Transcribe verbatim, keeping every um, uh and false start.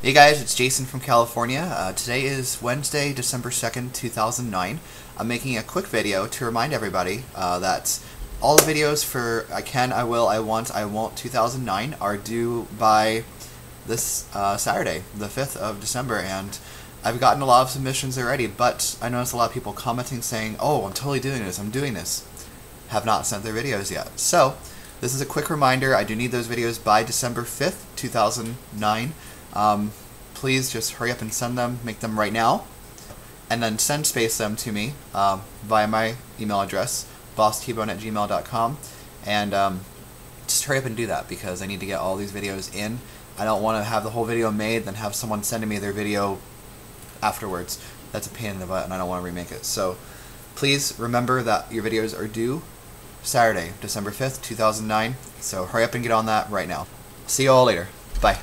Hey guys, it's Jason from California. Uh, today is Wednesday, December second, two thousand nine. I'm making a quick video to remind everybody uh, that all the videos for I Can, I Will, I Want, I Won't two thousand nine are due by this uh, Saturday, the fifth of December, and I've gotten a lot of submissions already, but I noticed a lot of people commenting saying, oh, I'm totally doing this, I'm doing this. Have not sent their videos yet. So, this is a quick reminder. I do need those videos by December fifth, two thousand nine. Um, please just hurry up and send them, make them right now, and then send space them to me um, via my email address, boss t bone at gmail dot com, and um, just hurry up and do that because I need to get all these videos in. I don't want to have the whole video made then have someone sending me their video afterwards. That's a pain in the butt and I don't want to remake it. So please remember that your videos are due Saturday, December fifth, two thousand nine, so hurry up and get on that right now. See you all later. Bye.